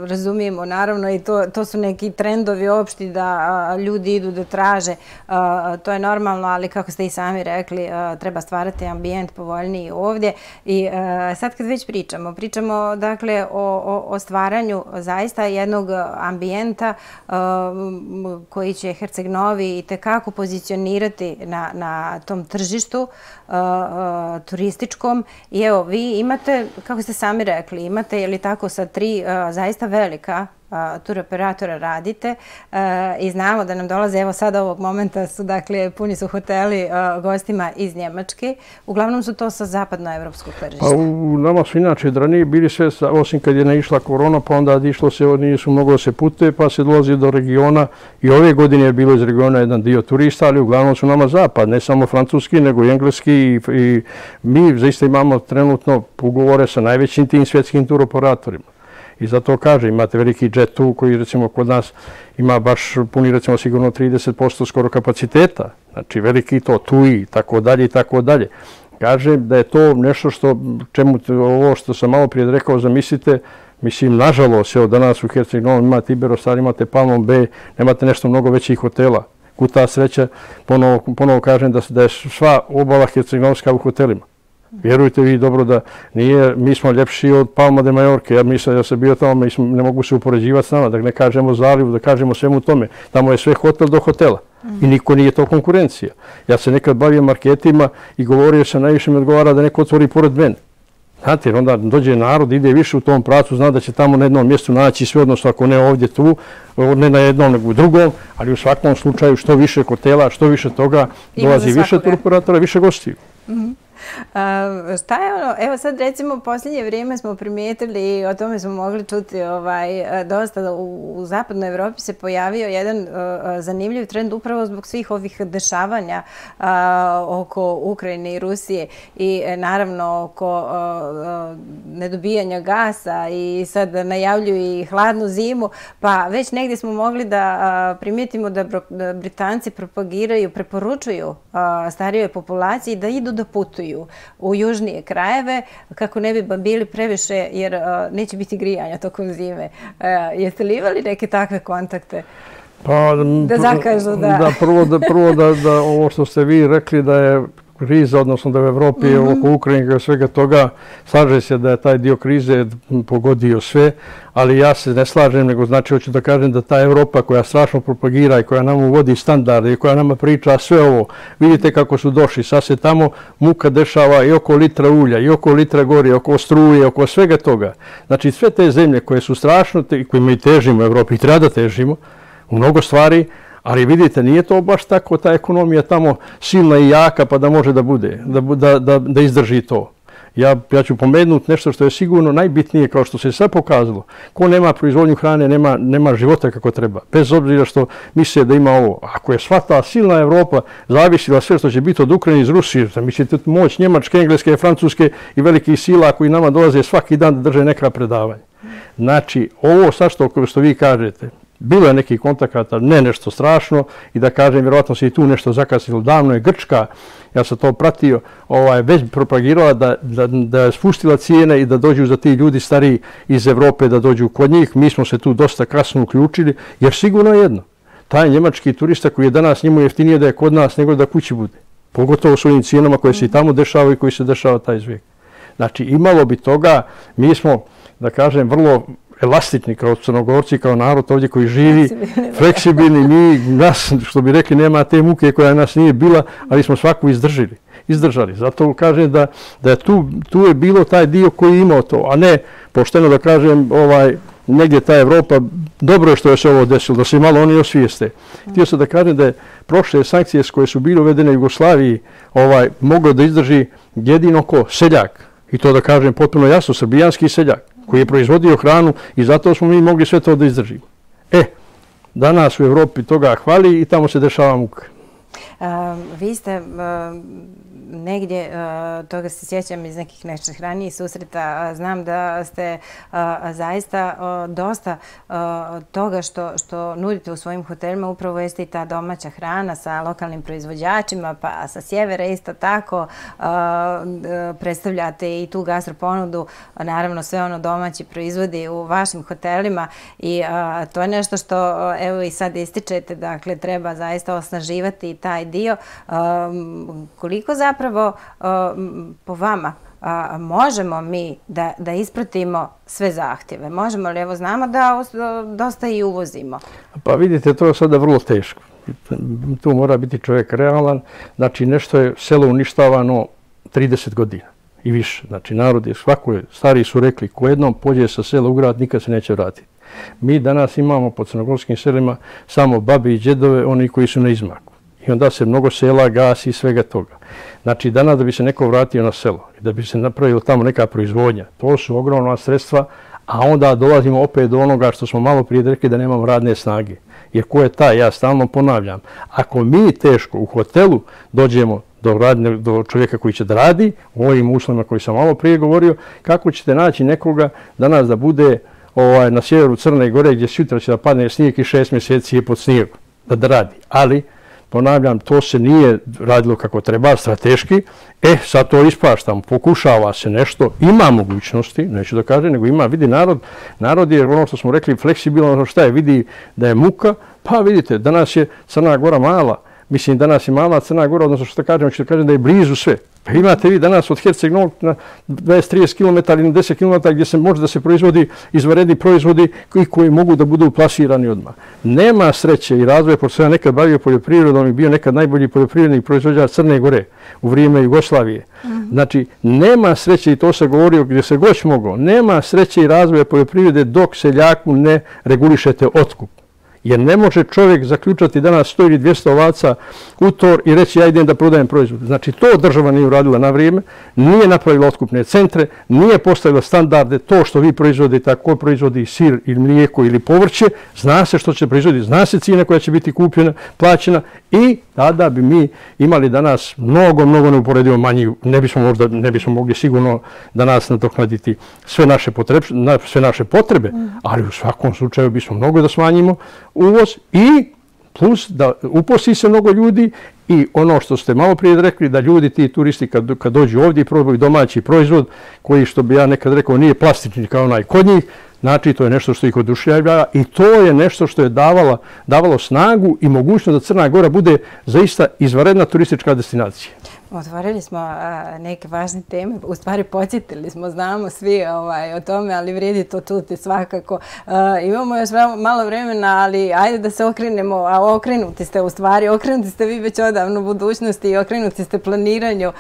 razumijemo, naravno, i to su neki trendovi opšti da ljudi idu da traže. To je normalno, ali kako ste i sami rekli, treba stvarati ambijent povoljniji ovdje. I sad kad već pričamo dakle o stvaranju zaista jednog ambijenta koji će Herceg Novi i tekako pozicionirati na tom tržištu turističkom. I evo, vi imate, kako ste sami rekli, imate, je li tako, sa 3 zaista velika turoperatora radite i znamo da nam dolaze, evo sada ovog momenta su, dakle, puni su hoteli gostima iz Njemačke. Uglavnom su to sa zapadnoevropskog tržišta. Pa u nama su inače ranije bili sve, osim kad je naišla korona, pa onda išlo se, nisu mnogo se putuje, pa se dolazi do regiona i ove godine je bilo iz regiona jedan dio turista, ali uglavnom su nama zapad, ne samo francuski, nego i engleski i mi zaista imamo trenutno ugovore sa najvećim tim svjetskim turoperatorima. I zato kaže, imate veliki jet tu koji, recimo, kod nas ima baš puni, recimo, sigurno 30% skoro kapaciteta. Znači, veliki to, tu i tako dalje i tako dalje. Kaže da je to nešto što, čemu ovo što sam malo prije rekao, zamislite, mislim, nažalost, evo danas u Herceg Novom imate Iberostar, imate Palmon Bay, nemate nešto mnogo većih hotela. Kuta sreća, ponovo kažem da je sva obala Herceg Novska u hotelima. Vjerujte vi dobro da nije, mi smo ljepši od Palma de Majorke, ja mislim da sam bio tamo, ne mogu se upoređivati s nama, da ne kažemo zalivu, da kažemo svemu tome. Tamo je sve hotel do hotela i niko nije to konkurencija. Ja se nekad bavio marketima i govorio sam, najviše mi odgovara da neko otvori pored mene. Znate, jer onda dođe narod, ide više u tom pracu, zna da će tamo na jednom mjestu naći sve, odnosno ako ne ovdje tu, ne na jednom nego u drugom, ali u svakom slučaju što više hotela, što više toga, dolazi više turoperatora, više gostiju. Šta je ono, evo sad recimo u posljednje vrijeme smo primijetili i o tome smo mogli čuti dosta, u zapadnoj Evropi se pojavio jedan zanimljiv trend upravo zbog svih ovih dešavanja oko Ukrajine i Rusije i naravno oko nedobijanja gasa i sad najavljuju i hladnu zimu, pa već negdje smo mogli da primijetimo da Britanci propagiraju, preporučuju starijoj populaciji da idu da putuju u južnije krajeve kako ne bi bili previše, jer neće biti grijanja tokom zime. Jeste li imali neke takve kontakte? Da zakažu da... Prvo da ovo što ste vi rekli da je kriza, odnosno da u Evropi, oko Ukrajine i svega toga, slaže se da je taj dio krize pogodio sve, ali ja se ne slažem, nego znači hoću da kažem da ta Evropa koja strašno propagira i koja nam uvodi standarde i koja nama priča sve ovo, vidite kako su došli, sad se tamo muka dešava i oko litra ulja, i oko litra gori, oko struje, oko svega toga. Znači sve te zemlje koje su strašno i koje mi težimo u Evropi i treba da težimo, u mnogo stvari, ali vidite, nije to baš tako, ta ekonomija tamo silna i jaka pa da može da bude, da izdrži to. Ja ću pomenuti nešto što je sigurno najbitnije, kao što se sad pokazalo. Ko nema proizvodnju hrane, nema života kako treba. Bez obzira što misle da ima ovo. Ako je sva ta silna Evropa zavisila sve što će biti od Ukrajine iz Rusije, da mi ćete moć Njemačke, Engleske, Francuske i velikih sila koji nama dolaze svaki dan da drže neka predavanja. Znači, ovo sad što vi kažete, bilo je nekih kontakata, ne nešto strašno i da kažem, vjerovatno se i tu nešto zakasnilo. Davno je Grčka, ja sam to pratio, već propagirala da je spustila cijene i da dođu za ti ljudi stariji iz Evrope da dođu kod njih. Mi smo se tu dosta kasno uključili jer sigurno je jedno. Taj njemački turista koji je danas, njemu jeftinije da je kod nas nego da kući bude. Pogotovo s ovim cijenama koje se i tamo dešavaju i koji se dešava taj zvijek. Znači imalo bi toga, mi smo, da kažem, vrlo elastični kao Crnogorci, kao narod ovdje koji živi, fleksibilni, mi nas, što bi rekli, nema te muke koja nas nije bila, ali smo svaku izdržali. Zato kažem da tu je bilo taj dio koji je imao to, a ne, pošteno da kažem, negdje ta Evropa, dobro je što je se ovo desilo, da se malo oni osvijeste. Htio sam da kažem da je prošle sankcije koje su bile uvedene u Jugoslaviji moglo da izdrži jedino ko seljak, i to da kažem potpuno jasno, srbijanski seljak, koji je proizvodio hranu i zato smo mi mogli sve to da izdržimo. Danas u Evropi toga hvali i tamo se dešava muka. Vi ste negdje, toga se sjećam iz nekih nečih ranijih susreta, znam da ste zaista dosta toga što nudite u svojim hotelima, upravo jeste i ta domaća hrana sa lokalnim proizvođačima, pa sa sjevera isto tako predstavljate i tu gastroponudu, naravno sve ono domaći proizvodi u vašim hotelima i to je nešto što evo i sad ističete, dakle treba zaista osnaživati i taj dio. Koliko zapravo po vama možemo mi da ispratimo sve zahtjeve? Možemo li, evo znamo da dosta i uvozimo? Pa vidite, to je sada vrlo teško. Tu mora biti čovjek realan. Znači nešto je selo uništavano 30 godina i više. Znači narod je svako, stariji su rekli ko jednom pođe sa sela u grad nikad se neće vratiti. Mi danas imamo po crnogorskim selima samo babi i djedove, oni koji su na izmaku. I onda se mnogo sela gasi i svega toga. Znači, danas da bi se neko vratio na selo, da bi se napravila tamo neka proizvodnja, to su ogromna sredstva, a onda dolazimo opet do onoga što smo malo prije rekli da nemamo radne snage. Jer ko je taj, ja stalno ponavljam, ako mi teško u hotelu dođemo do čovjeka koji će da radi, u ovim uslovima koji sam malo prije govorio, kako ćete naći nekoga danas da bude na sjeveru Crne Gore gdje sutra će da padne snijeg i 6 mjeseci je pod snijegom da radi. Ali, ponavljam, to se nije radilo kako treba, strateški, sad to ispaštamo, pokušava se nešto, ima mogućnosti, neću da kažem, nego ima, vidi narod, narod je ono što smo rekli fleksibilno, šta je, vidi da je muka, pa vidite, danas je Crna Gora mala, mislim danas je mala Crna Gora, odnosno što kažem, ću da kažem da je blizu sve. Pa imate vi danas od Herceg Novog na 20-30 km ili na 10 km gdje se može da se proizvodi izvanredni proizvodi koji mogu da budu plasirani odmah. Nema sreće i razvoja, pošto sam nekad bavio poljoprivredom i bio nekad najbolji poljoprivredni proizvođač Crne Gore u vrijeme Jugoslavije. Znači, nema sreće, i to se govorio gdje se god moglo, nema sreće i razvoja poljoprivrede dok seljaku ne regulišete otkup. Jer ne može čovjek zaključati danas 100 ili 200 ovaca u tor i reći ja idem da prodajem proizvod. Znači to država nije uradila na vrijeme, nije napravila otkupne centre, nije postavila standarde, to što vi proizvodite, ko proizvodi sir ili mlijeko ili povrće, zna se što će proizvoditi, zna se cijena koja će biti kupljena, plaćena i tada bi mi imali danas mnogo neuporedivo manji, ne bismo mogli sigurno danas nadoknaditi sve naše potrebe, ali u svakom slučaju bismo mnogo da smanjimo uvoz i plus da uposli se mnogo ljudi i ono što ste malo prije rekli da ljudi, ti turisti kad dođu ovdje i probaju domaći proizvod koji, što bi ja nekad rekao, nije plastični kao onaj kod njih, znači to je nešto što ih oduševljava i to je nešto što je davalo snagu i mogućnost da Crna Gora bude zaista izvanredna turistička destinacija. Otvorili smo neke važne teme, u stvari podsjetili smo, znamo svi o tome, ali vrijedi to čuti svakako. Imamo još malo vremena, ali ajde da se okrenemo, a okrenuti ste u stvari, okrenuti ste vi već odavno u budućnosti i okrenuti ste planiranju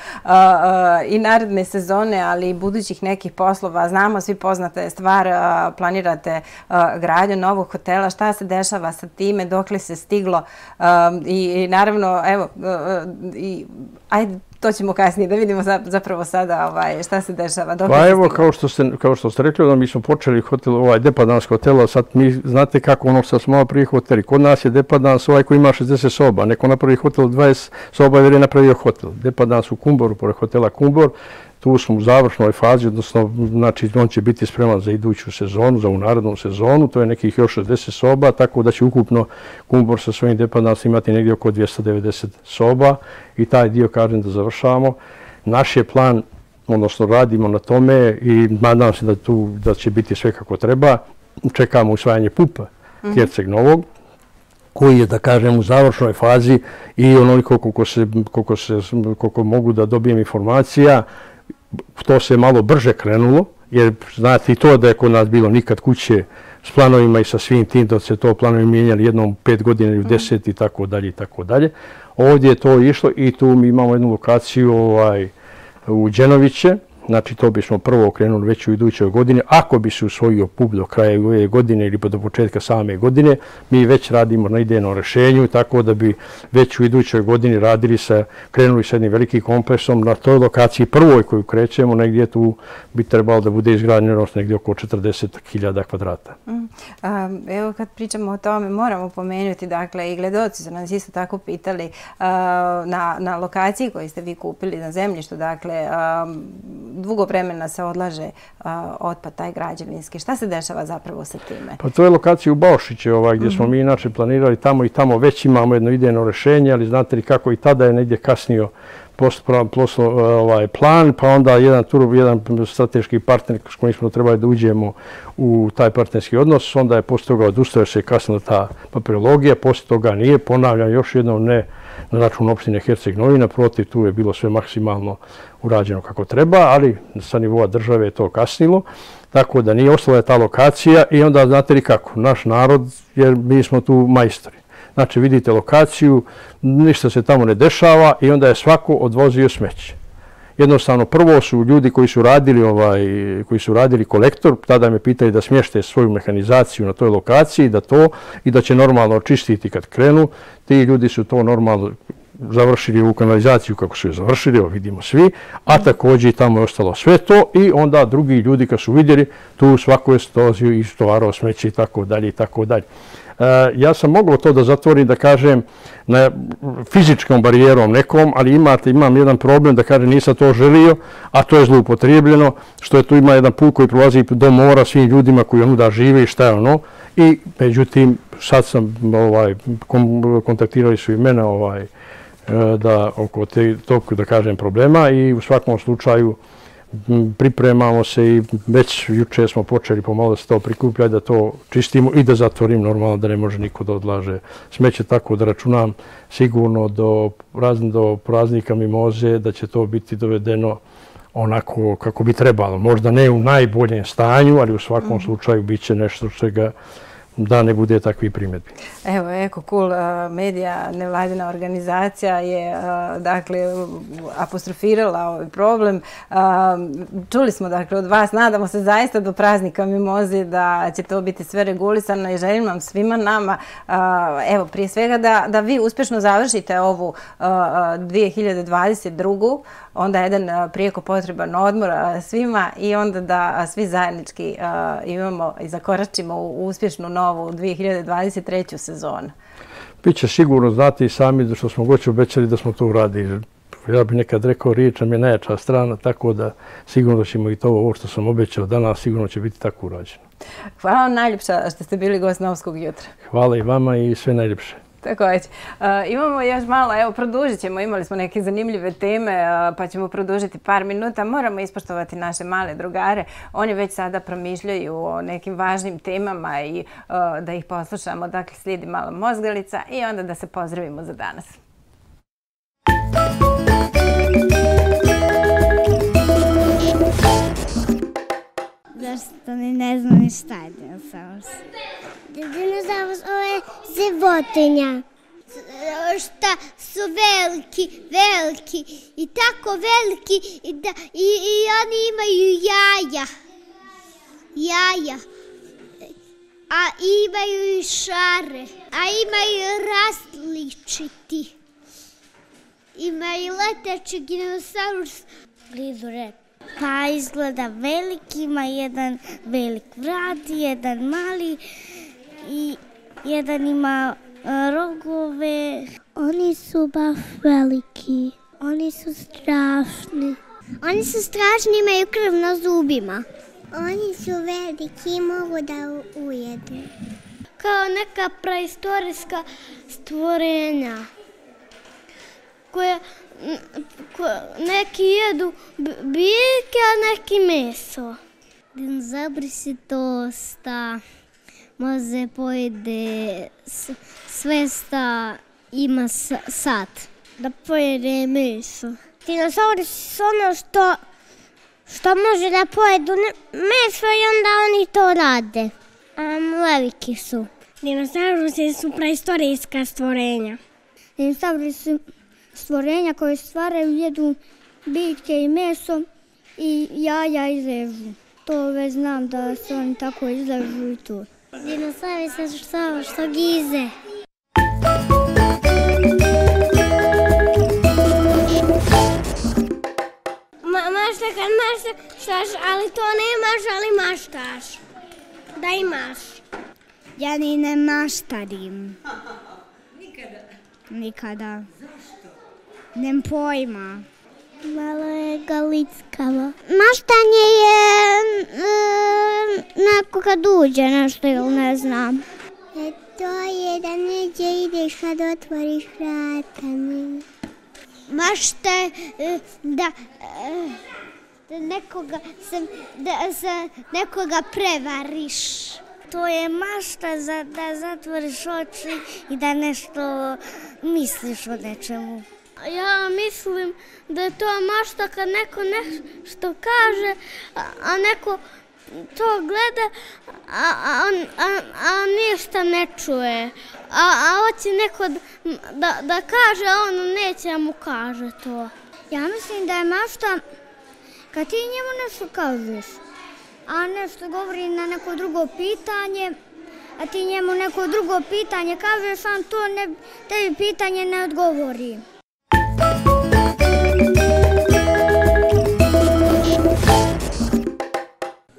i naredne sezone, ali i budućih nekih poslova. Znamo, svi poznate stvar, planirate gradnju novog hotela, šta se dešava sa time, dokle se stiglo i naravno, evo, ajde, to ćemo kasnije, da vidimo zapravo sada šta se dešava. Pa evo, kao što ste rekli, mi smo počeli depadans hotela, sad mi znate kako ono što smo malo prije hoteli. Kod nas je depadans ovaj koji ima 60 soba, neko napravi hotel 20 soba jer je napravio hotel. Depadans u Kumboru, pored hotela Kumbor, tu smo u završnoj fazi, odnosno on će biti spreman za iduću sezonu, za narednu sezonu, to je nekih još 60 soba, tako da će ukupno Kumbor sa svojim depandansom imati negdje oko 290 soba i taj dio, kažem, da završavamo. Naš je plan, odnosno radimo na tome i nadam se da će biti sve kako treba. Čekamo usvajanje PUP-a Herceg Novog, koji je, da kažem, u završnoj fazi i onoliko koliko mogu da dobijem informacija. To se malo brže krenulo, jer znate i to da je kod nas bilo nikad kuće s planovima i sa svim tim, da se to planovi mijenjali jednom 5 godina ili 10 i tako dalje i tako dalje. Ovdje je to išlo i tu mi imamo jednu lokaciju u Đenoviće, Znači, to bismo prvo okrenuli već u idućoj godini. Ako bi se usvojio PUP do kraja ove godine ili do početka same godine, mi već radimo na idejnom rješenju, tako da bi već u idućoj godini krenuli sa jednim velikim kompleksom na toj lokaciji prvoj koju krećemo, negdje tu bi trebalo da bude izgrađeno negdje oko 40.000 kvadrata. Evo, kad pričamo o tome, moramo pomenuti, dakle, i gledaoci su nas isto tako pitali na lokaciji koju ste vi kupili na zemljištu, dakle, dugo vremena se odlaže otpad taj građevinski. Šta se dešava zapravo sa time? Pa to je lokacija u Baošiće gdje smo mi inače planirali tamo i tamo. Već imamo jedno idejno rješenje, ali znate li kako i tada je negdje kasnio plan, pa onda jedan strateški partner s kojim smo trebali da uđemo u taj partnerski odnos, onda je poslije toga odustao se kasnila ta papirologija, poslije toga nije, ponavljam još jednom ne na račun opštine Herceg Novi, naprotiv tu je bilo sve maksimalno urađeno kako treba, ali sa nivoa države je to kasnilo, tako da nije ostala ta lokacija i onda znate li kako, naš narod, jer mi smo tu majstori. Znači, vidite lokaciju, ništa se tamo ne dešava i onda je svako odvozio smeće. Jednostavno, prvo su ljudi koji su radili kolektor, tada me pitali da smješte svoju mehanizaciju na toj lokaciji i da će normalno očistiti kad krenu. Ti ljudi su to normalno završili u kanalizaciju kako su je završili, ovo vidimo svi, a također i tamo je ostalo sve to i onda drugi ljudi kad su vidjeli, tu svako je stozio i stovarao smeće i tako dalje i tako dalje. Ja sam mogao to da zatvorim, da kažem, fizičkom barijerom nekom, ali imam jedan problem, da kažem, nisam to želio, a to je zloupotrijebljeno, što je tu ima jedan put koji prolazi do mora svim ljudima koji onuda žive i šta je ono. I međutim, sad sam kontaktirali su i mene oko tog, da kažem, problema i u svakom slučaju pripremamo se i već juče smo počeli pomalo da se to prikupljati, da to čistimo i da zatvorim normalno, da ne može niko da odlaže smeće, tako da računam sigurno do praznika Mimoze da će to biti dovedeno onako kako bi trebalo. Možda ne u najboljem stanju, ali u svakom slučaju bit će nešto čega da ne bude takvi primjedbi. Evo, EkoCool Media, nevladina organizacija, je apostrofirala ovaj problem. Čuli smo od vas, nadamo se zaista do praznika Mimoze da će to biti sve regulisano i želim vam svima nama, evo, prije svega da vi uspješno završite ovu 2022. onda jedan prijeko potreban odmor svima i onda da svi zajednički imamo i zakoračimo u uspješnu novu 2023. sezonu. Biće sigurno, znate i sami što smo goći obećali da smo to uradili. Ja bih nekad rekao, riječ nam je najjača strana, tako da sigurno ćemo i to ovo što sam obećao danas sigurno će biti tako urađeno. Hvala vam najljepša što ste bili gost Novskog jutra. Hvala i vama i sve najljepše. Također. Imamo još malo, evo, produžit ćemo, imali smo neke zanimljive teme, pa ćemo produžiti par minuta. Moramo ispoštovati naše male drugare. Oni već sada promišljaju o nekim važnim temama i da ih poslušamo. Dakle, slijedi mala mozgalica i onda da se pozdravimo za danas. Zašto ni ne znam ni šta je dinosaurus? Dinosaurus, ovo je životinja. Šta su veliki i tako veliki i oni imaju jaja. A imaju i šare. A imaju različiti. Imaju leteći dinosaurus. Glizu rep. Pa izgleda veliki, ima jedan velik vrat, jedan mali i jedan ima rogove. Oni su baš veliki, oni su strašni. Oni su strašni, imaju krv na zubima. Oni su veliki i mogu da ujedu. Kao neka praistorijska stvorenja koje neki jedu biljke, a neki meso. Dinozabri si to sta može pojede sve sta ima sad. Da pojede meso. Dinozabri si ono što može da pojedu meso i onda oni to rade. Veliki su. Dinozabri su praistorijska stvorenja. Dinozabri su stvorenja koje stvaraju, jedu biljke i meso i jaja izležu. To već znam da se oni tako izležu i to. Dinosauri se što gize. Maštaš, ali to nemaš, ali maštaš. Da imaš. Ja ni ne maštarim. Nikada? Nikada. Zašto? Nem pojma. Malo je galickava. Maštanje je neko kad uđe nešto ili ne znam. To je da neđe ideš kad otvoriš vrata. Mašta da... nekoga prevariš. To je mašta da zatvoriš oči i da nešto misliš o nečemu. Ja mislim da je to mašta kad neko nešto kaže, a neko to gleda, a ništa ne čuje. A hoće neko da kaže, a on neće da mu kaže to. Ja mislim da je mašta kad ti njemu nešto kažeš, a nešto govori na neko drugo pitanje, a ti njemu neko drugo pitanje kažeš, a to tebi pitanje ne odgovori.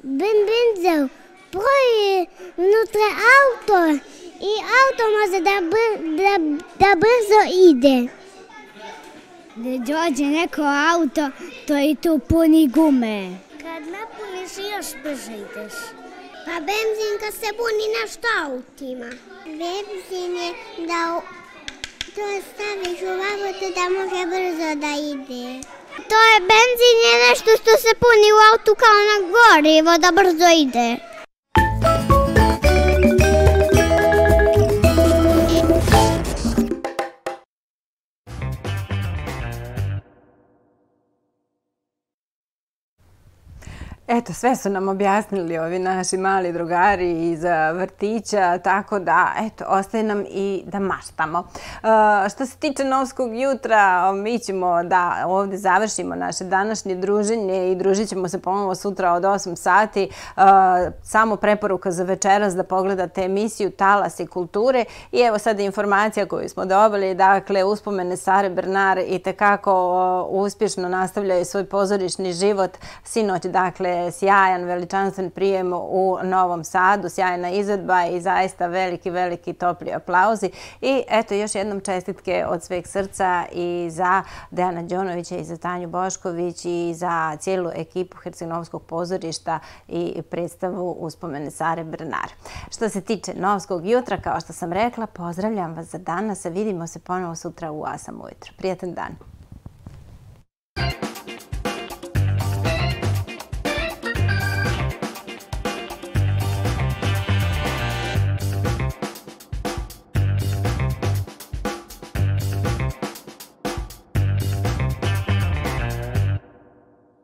Benzel, proje unutra auto i auto može da brzo ide. Da dođe neko auto, to i tu puni gume. Kad napuniš i još brže ideš. Pa benzinka se puni nešto autima. Benzin je da to staviš u auto da može brzo da ide. To je benzin je nešto što se puni u autu kao na gorivo da brzo ide. Eto, sve su nam objasnili ovi naši mali drugari iz vrtića, tako da, eto, ostaje nam i da maštamo. Što se tiče Novskog jutra, mi ćemo da ovdje završimo naše današnje druženje i družit ćemo se ponovo sutra od 8 sati. Samo preporuka za večeras da pogledate emisiju Talas i kulture. I evo sad informacija koju smo dobili, dakle, uspomene Sare Bernar i tekako uspješno nastavljaju svoj pozorišni život. Sinoć, dakle, sjajan, veličanstven prijem u Novom Sadu, sjajna izvedba i zaista veliki, veliki topli aplauzi. I eto, još jednom čestitke od sveg srca i za Dejana Đonovića i za Tanju Bošković i za cijelu ekipu Herceg-Novskog pozorišta i predstavu uspomene Sare Bernar. Što se tiče Novskog jutra, kao što sam rekla, pozdravljam vas za danas. Vidimo se ponovo sutra u 8 ujutro. Prijatan dan!